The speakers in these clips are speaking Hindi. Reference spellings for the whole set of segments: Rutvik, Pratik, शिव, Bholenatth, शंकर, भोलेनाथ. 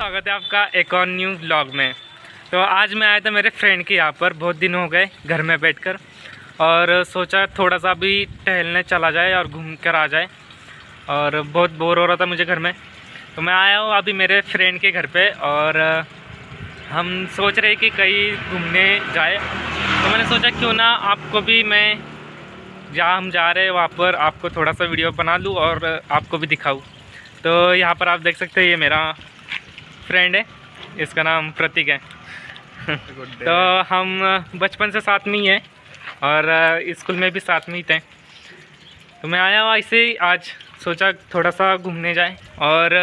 स्वागत है आपका एकॉन न्यूज़ ब्लॉग में। तो आज मैं आया था मेरे फ्रेंड के यहाँ पर, बहुत दिन हो गए घर में बैठकर, और सोचा थोड़ा सा भी टहलने चला जाए और घूम कर आ जाए, और बहुत बोर हो रहा था मुझे घर में। तो मैं आया हूँ अभी मेरे फ्रेंड के घर पे और हम सोच रहे कि कहीं घूमने जाए। तो मैंने सोचा क्यों ना आपको भी मैं जहाँ हम जा रहे हैं वहाँ पर आपको थोड़ा सा वीडियो बना लूँ और आपको भी दिखाऊँ। तो यहाँ पर आप देख सकते हैं ये मेरा फ्रेंड है, इसका नाम प्रतीक है। तो हम बचपन से साथ में ही हैं और स्कूल में भी साथ में ही थे। तो मैं आया हुआ इसे आज सोचा थोड़ा सा घूमने जाए, और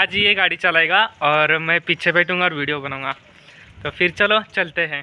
आज ये गाड़ी चलाएगा और मैं पीछे बैठूंगा और वीडियो बनाऊंगा। तो फिर चलो चलते हैं।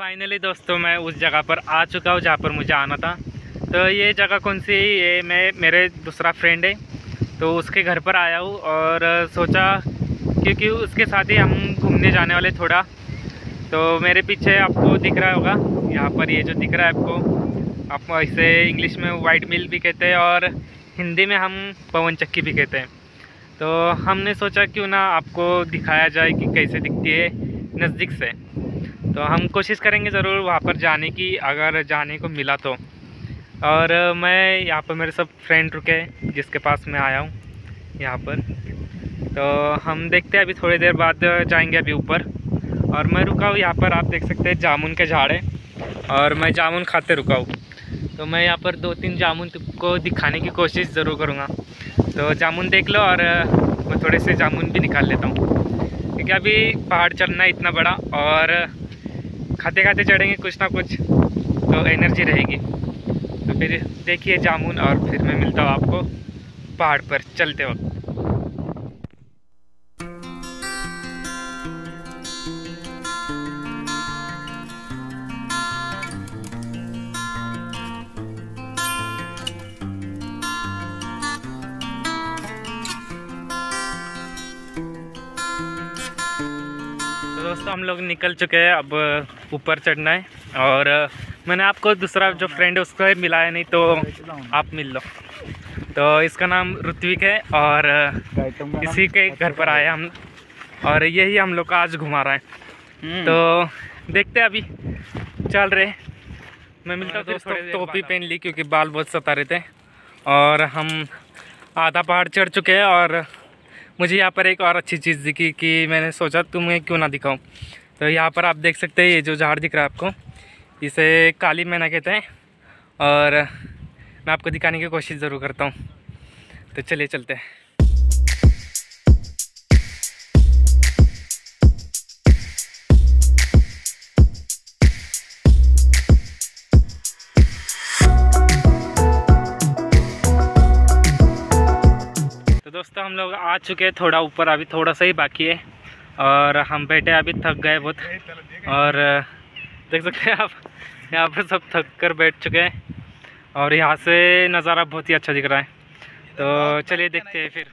फाइनली दोस्तों मैं उस जगह पर आ चुका हूँ जहाँ पर मुझे आना था। तो ये जगह कौन सी है, ये मेरे दूसरा फ्रेंड है, तो उसके घर पर आया हूँ। और सोचा क्योंकि उसके साथ ही हम घूमने जाने वाले थोड़ा। तो मेरे पीछे आपको दिख रहा होगा यहाँ पर, ये जो दिख रहा है आपको, आप इसे इंग्लिश में वाइट मिल भी कहते हैं और हिंदी में हम पवन चक्की भी कहते हैं। तो हमने सोचा क्यों ना आपको दिखाया जाए कि कैसे दिखती है नज़दीक से। तो हम कोशिश करेंगे ज़रूर वहाँ पर जाने की, अगर जाने को मिला तो। और मैं यहाँ पर मेरे सब फ्रेंड रुके हैं जिसके पास मैं आया हूँ यहाँ पर। तो हम देखते हैं, अभी थोड़ी देर बाद जाएंगे अभी ऊपर। और मैं रुका हूँ यहाँ पर, आप देख सकते हैं जामुन के झाड़ है, और मैं जामुन खाते रुका हूँ। तो मैं यहाँ पर 2-3 जामुन को दिखाने की कोशिश ज़रूर करूँगा। तो जामुन देख लो, और मैं थोड़े से जामुन भी निकाल लेता हूँ क्योंकि अभी पहाड़ चढ़ना है इतना बड़ा, और खाते खाते चढ़ेंगे कुछ ना कुछ तो एनर्जी रहेगी। तो फिर देखिए जामुन, और फिर मैं मिलता हूँ आपको पहाड़ पर चलते वक्त। तो दोस्तों हम लोग निकल चुके हैं, अब ऊपर चढ़ना है। और मैंने आपको दूसरा जो फ्रेंड है उसको मिलाया नहीं, तो आप मिल लो। तो इसका नाम रुत्विक है और इसी के घर पर आए हम, और यही हम लोग का आज घुमा रहा है। तो देखते हैं, अभी चल रहे। मैं मिलता दोस्तों, टोपी पहन ली क्योंकि बाल बहुत सता रहे थे। और हम आधा पहाड़ चढ़ चुके हैं, और मुझे यहाँ पर एक और अच्छी चीज़ दिखी कि मैंने सोचा तुम्हें क्यों ना दिखाऊँ। तो यहाँ पर आप देख सकते हैं ये जो झाड़ दिख रहा है आपको, इसे काली मैना कहते हैं, और मैं आपको दिखाने की कोशिश ज़रूर करता हूँ। तो चलिए चलते हैं। तो दोस्तों हम लोग आ चुके हैं थोड़ा ऊपर, अभी थोड़ा सा ही बाकी है, और हम बैठे अभी थक गए बहुत। और देख सकते हैं आप यहाँ पर सब थक कर बैठ चुके हैं, और यहाँ से नज़ारा बहुत ही अच्छा दिख रहा है, तो चलिए देखते हैं फिर।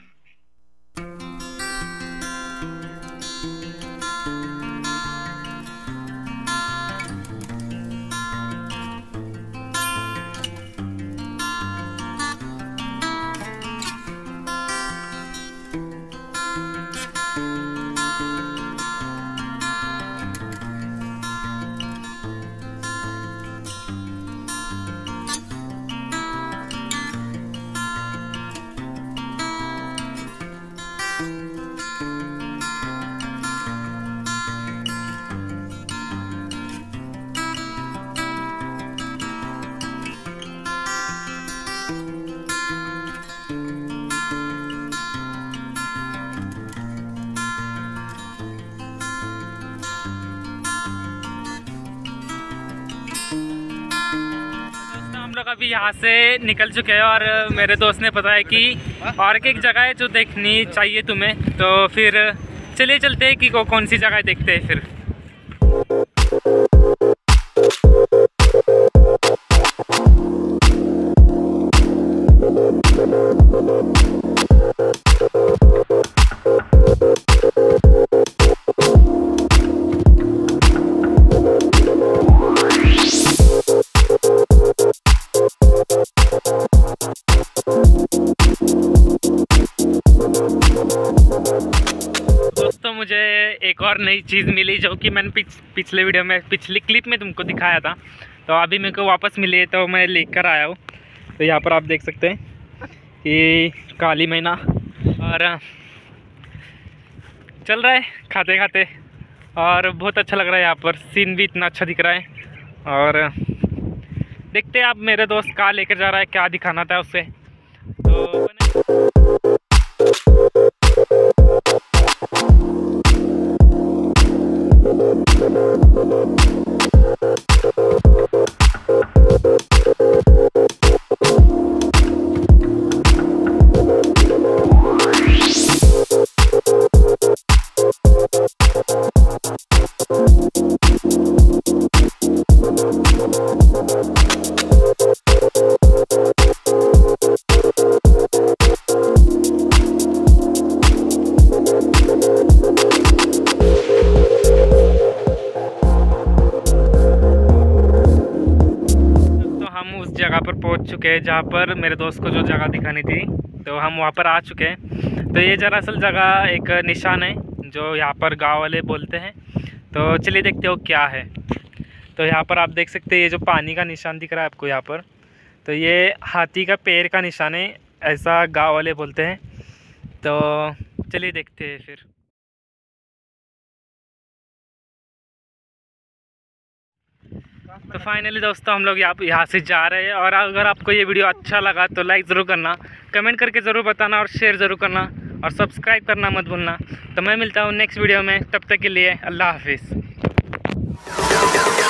अभी यहाँ से निकल चुके हैं और मेरे दोस्त ने बताया कि और एक जगह है जो देखनी चाहिए तुम्हें, तो फिर चलिए चलते हैं कि कौन सी जगह देखते हैं फिर। मुझे एक और नई चीज़ मिली जो कि मैंने पिछले वीडियो में पिछली क्लिप में तुमको दिखाया था, तो अभी मेरे को वापस मिली है तो मैं लेकर आया हूँ। तो यहाँ पर आप देख सकते हैं कि काली मैना और चल रहा है खाते खाते, और बहुत अच्छा लग रहा है। यहाँ पर सीन भी इतना अच्छा दिख रहा है, और देखते हैं आप मेरे दोस्त कहाँ लेकर जा रहा है, क्या दिखाना था उससे। तो चुके हैं जहाँ पर मेरे दोस्त को जो जगह दिखानी थी, तो हम वहाँ पर आ चुके हैं। तो ये दरअसल जगह एक निशान है जो यहाँ पर गांव वाले बोलते हैं, तो चलिए देखते हो क्या है। तो यहाँ पर आप देख सकते हैं ये जो पानी का निशान दिख रहा है आपको यहाँ पर, तो ये हाथी का पैर का निशान है, ऐसा गांव वाले बोलते हैं। तो चलिए देखते हैं फिर। तो फाइनली दोस्तों हम लोग यहाँ से जा रहे हैं, और अगर आपको ये वीडियो अच्छा लगा तो लाइक ज़रूर करना, कमेंट करके ज़रूर बताना, और शेयर ज़रूर करना, और सब्सक्राइब करना मत भूलना। तो मैं मिलता हूँ नेक्स्ट वीडियो में, तब तक के लिए अल्लाह हाफिज़।